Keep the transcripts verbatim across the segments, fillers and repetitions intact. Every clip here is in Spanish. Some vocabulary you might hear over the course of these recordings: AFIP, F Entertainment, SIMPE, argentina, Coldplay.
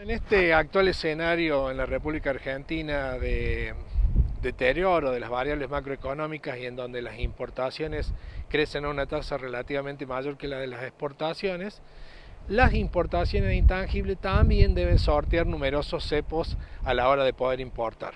En este actual escenario en la República Argentina de deterioro de las variables macroeconómicas y en donde las importaciones crecen a una tasa relativamente mayor que la de las exportaciones, las importaciones de intangible también deben sortear numerosos cepos a la hora de poder importar.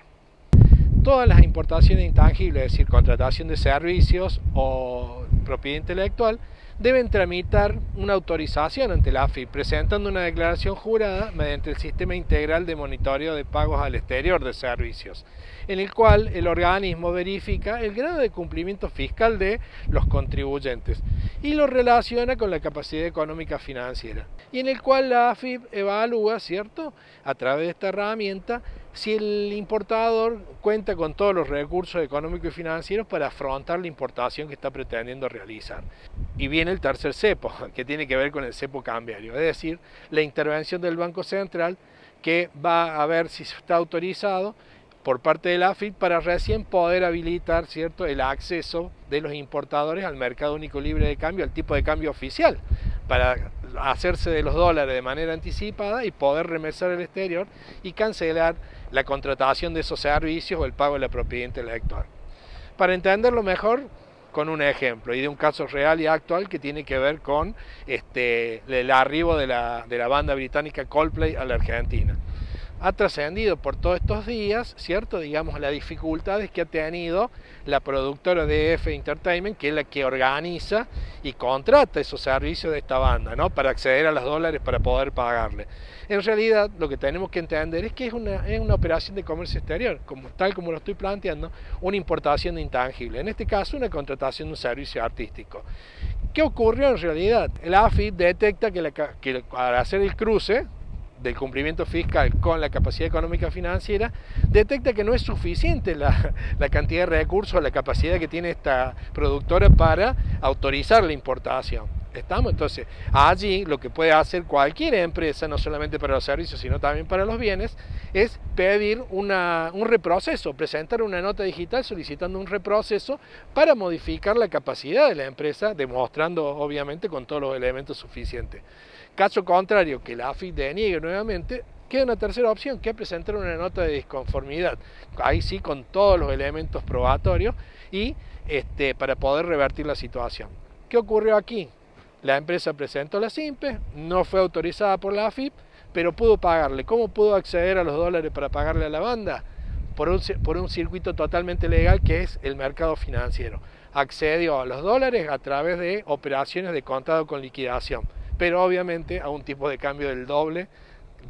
Todas las importaciones intangibles, es decir, contratación de servicios o propiedad intelectual, deben tramitar una autorización ante la A F I P, presentando una declaración jurada mediante el Sistema Integral de Monitoreo de Pagos al Exterior de Servicios, en el cual el organismo verifica el grado de cumplimiento fiscal de los contribuyentes y lo relaciona con la capacidad económica financiera, y en el cual la A F I P evalúa, ¿cierto?, a través de esta herramienta, si el importador cuenta con todos los recursos económicos y financieros para afrontar la importación que está pretendiendo realizar. Y viene el tercer cepo, que tiene que ver con el cepo cambiario, es decir, la intervención del Banco Central, que va a ver si está autorizado por parte de la A F I P para recién poder habilitar, ¿cierto?, el acceso de los importadores al mercado único libre de cambio, al tipo de cambio oficial, para hacerse de los dólares de manera anticipada y poder remesar al exterior y cancelar la contratación de esos servicios o el pago de la propiedad intelectual. Para entenderlo mejor, con un ejemplo y de un caso real y actual que tiene que ver con este, el arribo de la, de la banda británica Coldplay a la Argentina. Ha trascendido por todos estos días, ¿cierto?, digamos, las dificultades que ha tenido la productora de F Entertainment, que es la que organiza y contrata esos servicios de esta banda, ¿no?, para acceder a los dólares para poder pagarle. En realidad, lo que tenemos que entender es que es una, es una operación de comercio exterior, como, tal como lo estoy planteando, una importación de intangible, en este caso una contratación de un servicio artístico. ¿Qué ocurrió en realidad? La A F I P detecta que, la, que al hacer el cruce del cumplimiento fiscal con la capacidad económica financiera, detecta que no es suficiente la, la cantidad de recursos, la capacidad que tiene esta productora para autorizar la importación. ¿Estamos? Entonces, allí lo que puede hacer cualquier empresa, no solamente para los servicios, sino también para los bienes, es pedir una, un reproceso, presentar una nota digital solicitando un reproceso para modificar la capacidad de la empresa, demostrando, obviamente, con todos los elementos suficientes. Caso contrario, que la A F I P deniegue nuevamente, queda una tercera opción, que es presentar una nota de disconformidad, ahí sí con todos los elementos probatorios, y este, para poder revertir la situación. ¿Qué ocurrió aquí? La empresa presentó la SIMPE, no fue autorizada por la A F I P, pero pudo pagarle. ¿Cómo pudo acceder a los dólares para pagarle a la banda? Por un, por un circuito totalmente legal que es el mercado financiero. Accedió a los dólares a través de operaciones de contado con liquidación, pero obviamente a un tipo de cambio del doble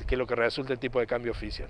que lo que resulta el tipo de cambio oficial.